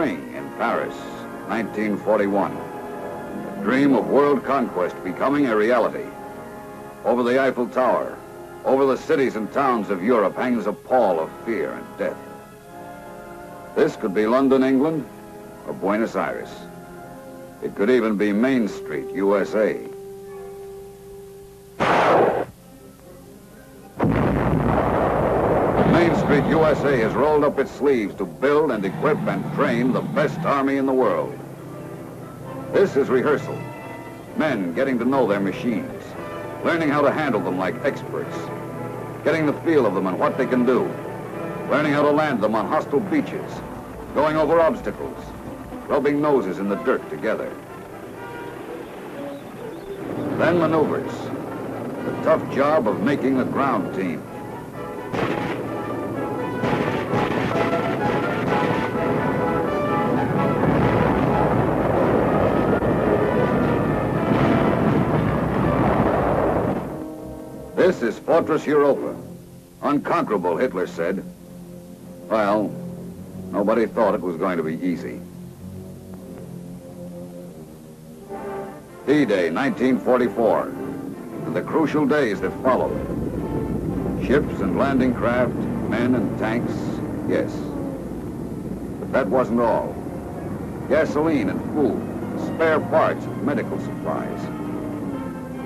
spring in Paris, 1941. The dream of world conquest becoming a reality. Over the Eiffel Tower, over the cities and towns of Europe hangs a pall of fear and death. This could be London, England, or Buenos Aires. It could even be Main Street, USA. Main Street, USA has rolled up its sleeves to build and equip and train the best army in the world. This is rehearsal. Men getting to know their machines, learning how to handle them like experts, getting the feel of them and what they can do, learning how to land them on hostile beaches, going over obstacles, rubbing noses in the dirt together. Then maneuvers, the tough job of making the ground team. This is Fortress Europa. Unconquerable, Hitler said. Well, nobody thought it was going to be easy. D-Day, 1944, and the crucial days that followed. Ships and landing craft, men and tanks, yes. But that wasn't all. Gasoline and food, spare parts and medical supplies.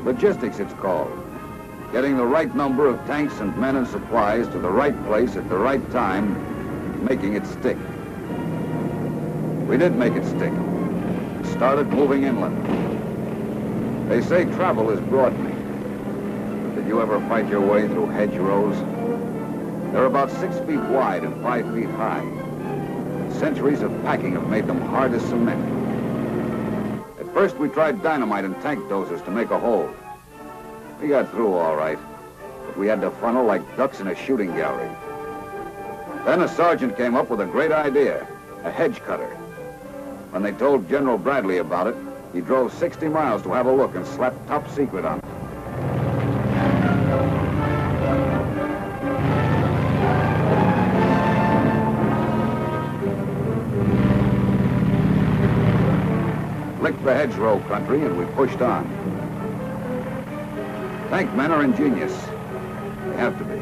Logistics, it's called. Getting the right number of tanks and men and supplies to the right place at the right time, making it stick. We did make it stick. It started moving inland. They say travel is broadening. But did you ever fight your way through hedgerows? They're about 6 feet wide and 5 feet high. Centuries of packing have made them hard as cement. At first we tried dynamite and tank dozers to make a hole. We got through all right, but we had to funnel like ducks in a shooting gallery. Then a sergeant came up with a great idea, a hedge cutter. When they told General Bradley about it, he drove 60 miles to have a look and slapped top secret on it. Licked the hedgerow country and we pushed on. Tank men are ingenious. They have to be.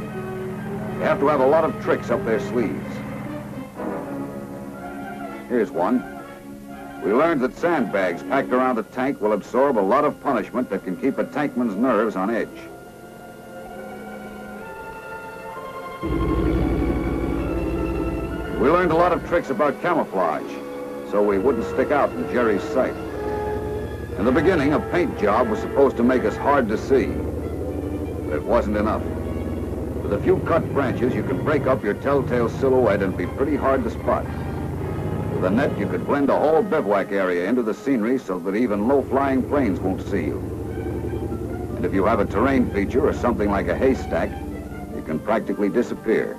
They have to have a lot of tricks up their sleeves. Here's one. We learned that sandbags packed around a tank will absorb a lot of punishment that can keep a tankman's nerves on edge. We learned a lot of tricks about camouflage, so we wouldn't stick out in Jerry's sight. In the beginning, a paint job was supposed to make us hard to see. But it wasn't enough. With a few cut branches, you could break up your telltale silhouette and be pretty hard to spot. With a net, you could blend a whole bivouac area into the scenery so that even low-flying planes won't see you. And if you have a terrain feature or something like a haystack, you can practically disappear.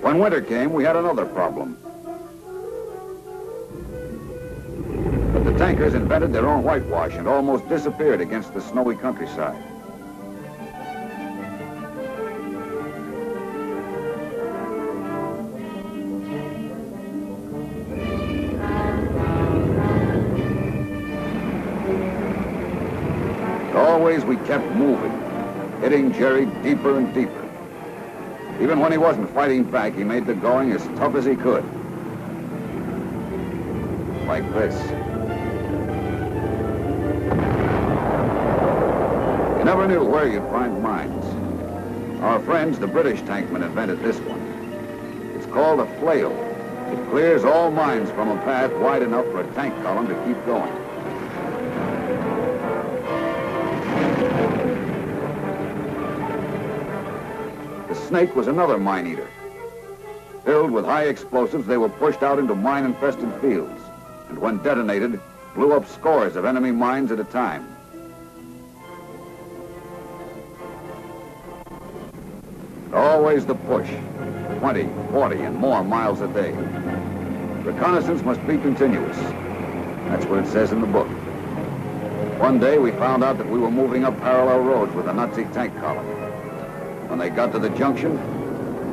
When winter came, we had another problem. But the tankers invented their own whitewash and almost disappeared against the snowy countryside. But always we kept moving, hitting Jerry deeper and deeper. Even when he wasn't fighting back, he made the going as tough as he could. Like this. You never knew where you'd find mines. Our friends, the British tankmen, invented this one. It's called a flail. It clears all mines from a path wide enough for a tank column to keep going. The snake was another mine-eater. Filled with high explosives, they were pushed out into mine-infested fields, and when detonated, blew up scores of enemy mines at a time. Always the push, 20, 40, and more miles a day. Reconnaissance must be continuous. That's what it says in the book. One day, we found out that we were moving up parallel roads with a Nazi tank column. When they got to the junction,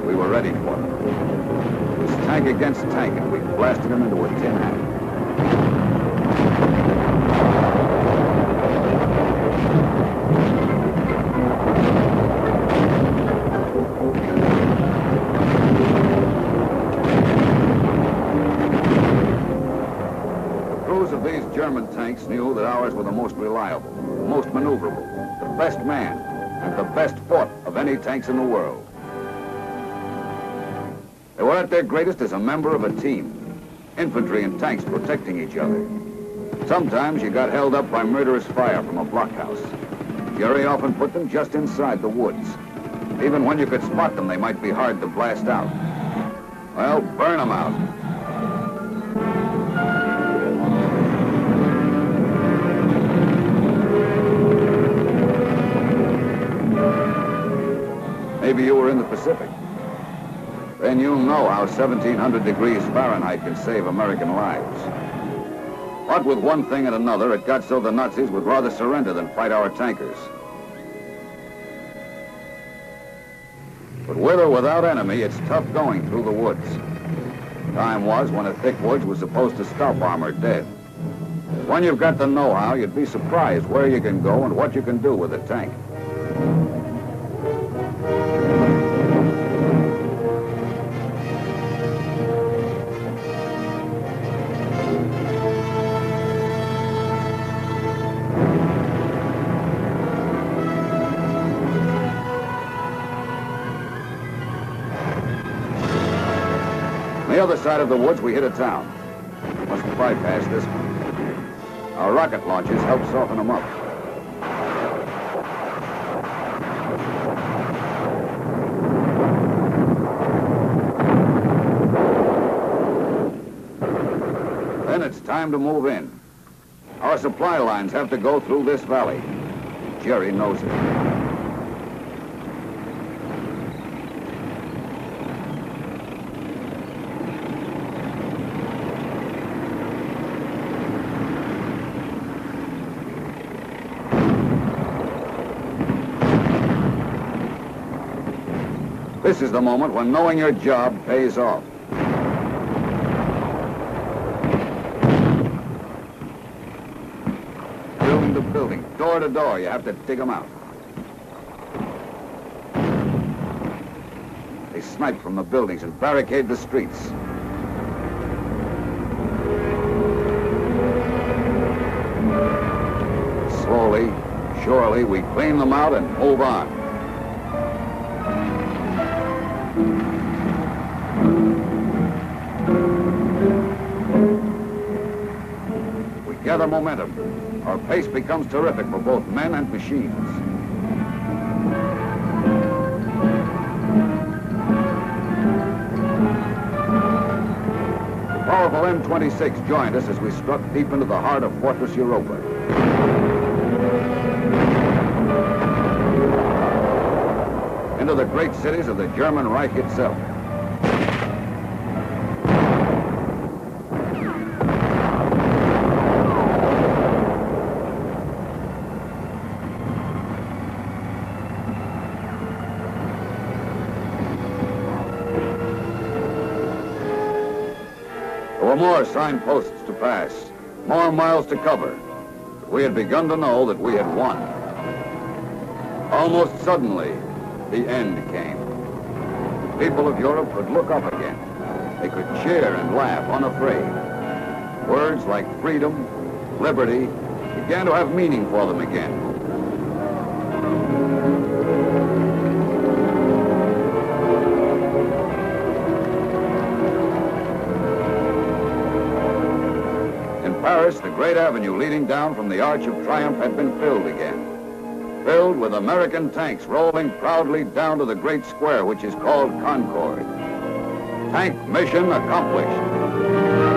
we were ready for them. It was tank against tank, and we blasted them into a tin hat. German tanks knew that ours were the most reliable, the most maneuverable, the best manned, and the best fought of any tanks in the world. They were at their greatest as a member of a team, infantry and tanks protecting each other. Sometimes you got held up by murderous fire from a blockhouse. Fury often put them just inside the woods. Even when you could spot them, they might be hard to blast out. Well, burn them out. Maybe you were in the Pacific. Then you know how 1,700 degrees Fahrenheit can save American lives. But with one thing and another, it got so the Nazis would rather surrender than fight our tankers. But with or without enemy, it's tough going through the woods. Time was when a thick woods was supposed to stop armor dead. When you've got the know-how, you'd be surprised where you can go and what you can do with a tank. On the other side of the woods, we hit a town. We must bypass this one. Our rocket launches help soften them up. Then it's time to move in. Our supply lines have to go through this valley. Jerry knows it. This is the moment when knowing your job pays off. Building to building, door to door, you have to dig them out. They snipe from the buildings and barricade the streets. Slowly, surely, we clean them out and move on. Gather momentum. Our pace becomes terrific for both men and machines. The powerful M-26 joined us as we struck deep into the heart of Fortress Europa. Into the great cities of the German Reich itself. More signposts to pass, more miles to cover. But we had begun to know that we had won. Almost suddenly, the end came. The people of Europe could look up again. They could cheer and laugh unafraid. Words like freedom, liberty, began to have meaning for them again. Paris, the great avenue leading down from the Arch of Triumph had been filled again. Filled with American tanks rolling proudly down to the great square, which is called Concord. Tank mission accomplished.